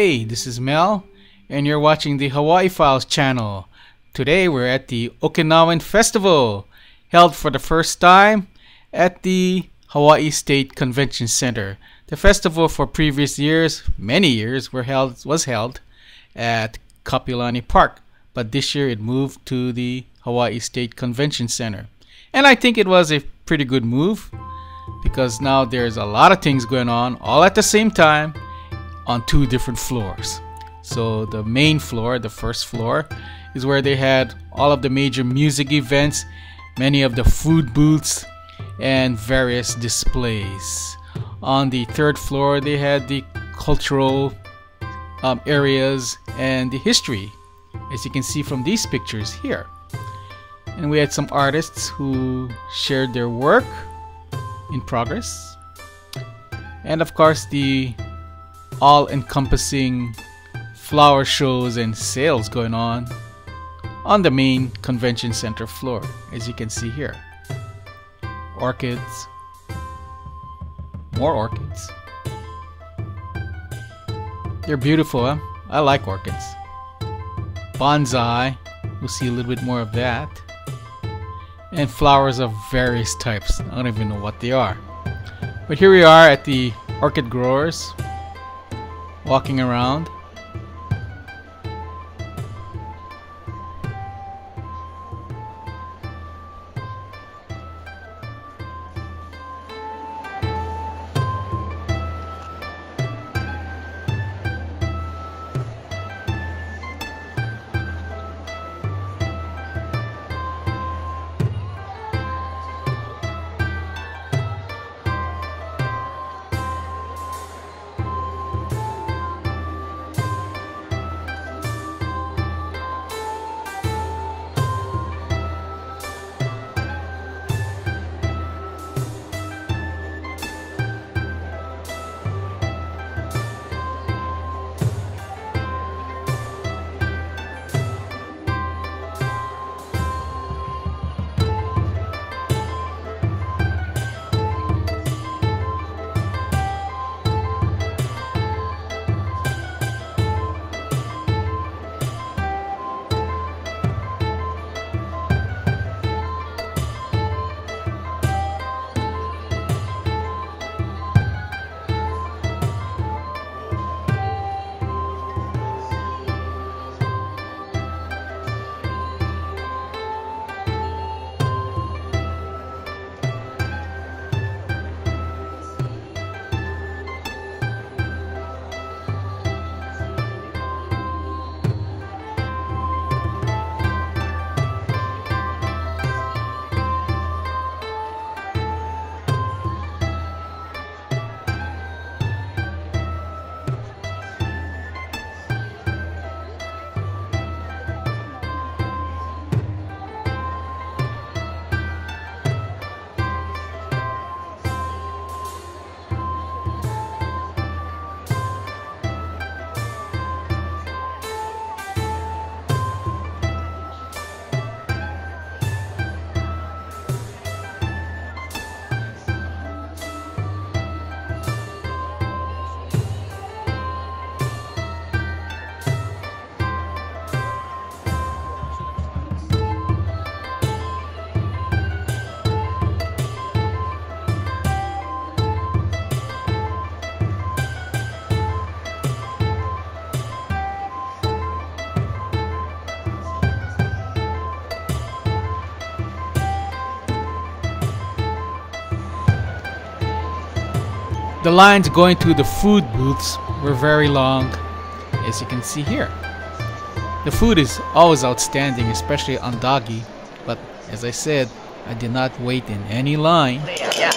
Hey, this is Mel, and you're watching the Hawaii Files Channel. Today we're at the Okinawan Festival, held for the first time at the Hawaii State Convention Center. The festival for previous years, many years, was held at Kapiolani Park, but this year it moved to the Hawaii State Convention Center. And I think it was a pretty good move, because now there's a lot of things going on all at the same time on two different floors. So the main floor, the first floor, is where they had all of the major music events, many of the food booths, and various displays. On the third floor, they had the cultural areas and the history, as you can see from these pictures here. And we had some artists who shared their work in progress. And of course, the all-encompassing flower shows and sales going on the main convention center floor, as you can see here. Orchids, more orchids. They're beautiful, huh? I like orchids. Bonsai, we'll see a little bit more of that. And flowers of various types, I don't even know what they are. But here we are at the Orchid Growers, walking around. The lines going to the food booths were very long, as you can see here. The food is always outstanding, especially andagi, but as I said, I did not wait in any line. Yeah.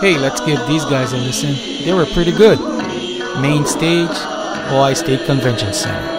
Hey, let's give these guys a listen. They were pretty good. Main stage, Hawaii State Convention Center.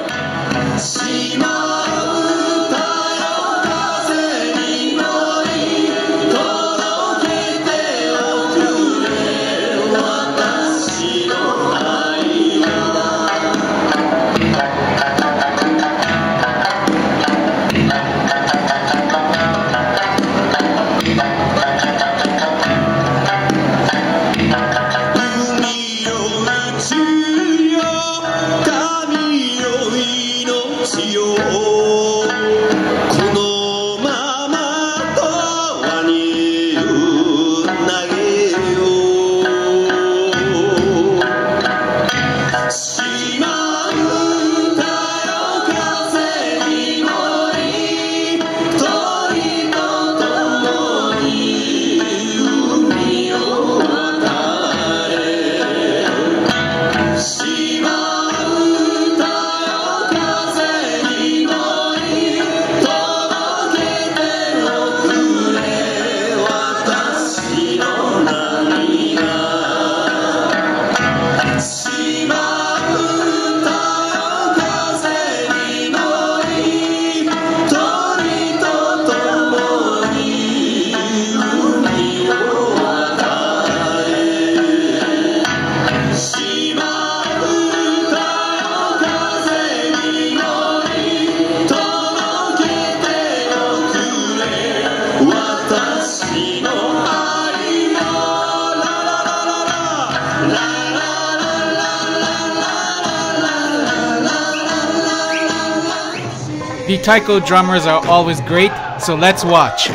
The Taiko drummers are always great, so let's watch.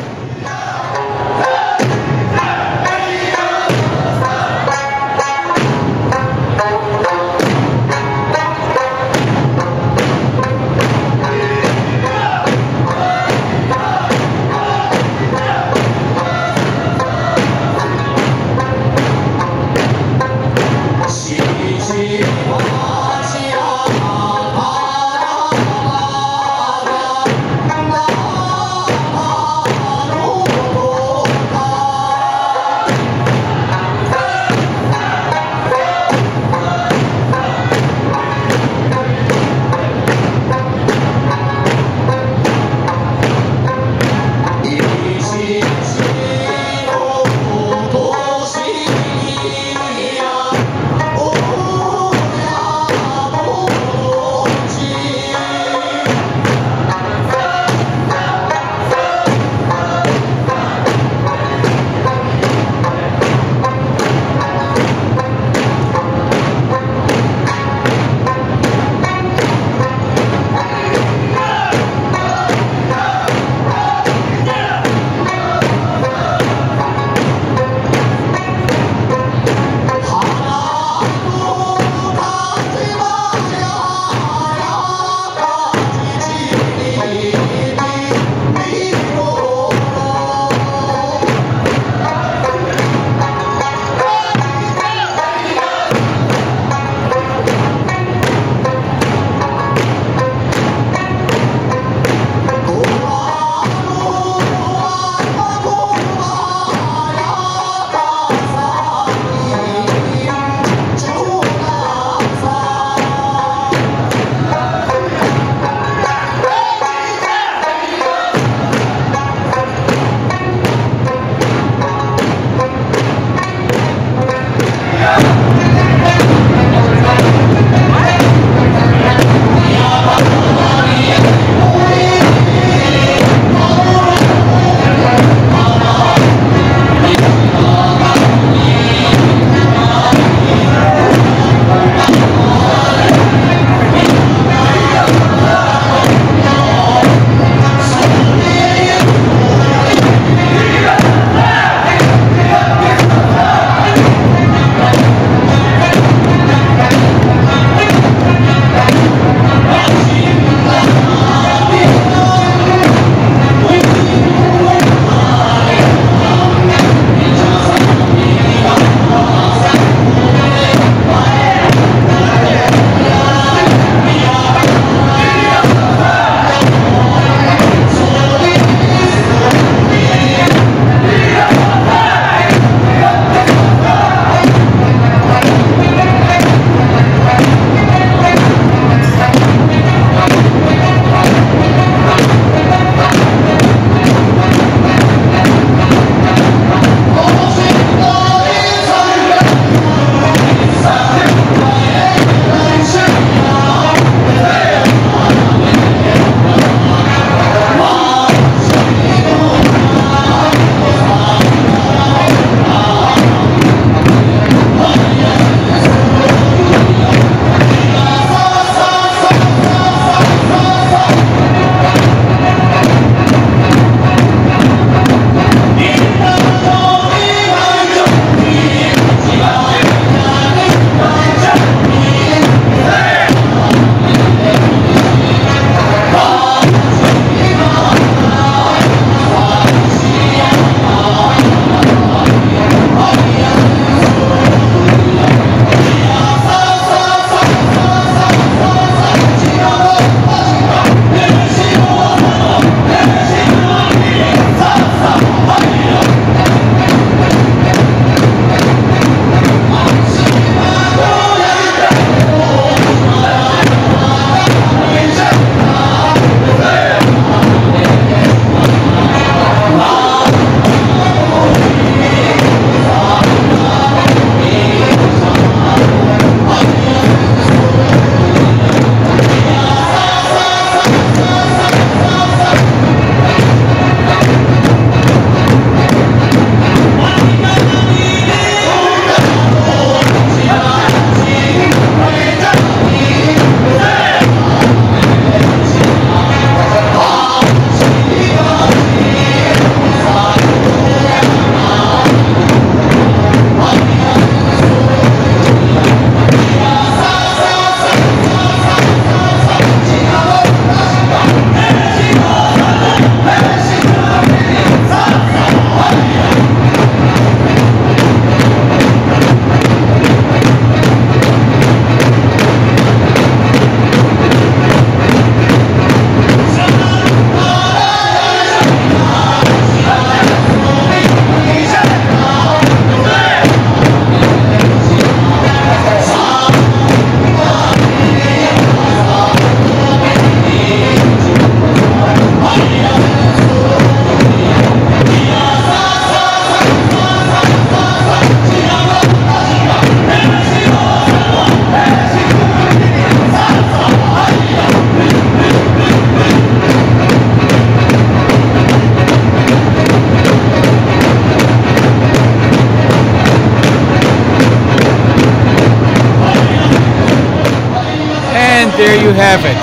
11th,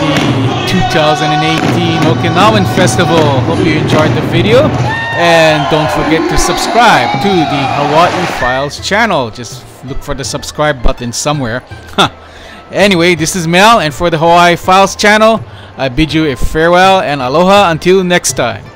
the 2018 Okinawan Festival. Hope you enjoyed the video, and don't forget to subscribe to the Hawaii Files channel. Just look for the subscribe button somewhere. Anyway, this is Mel, and for the Hawaii Files channel, I bid you a farewell and aloha until next time.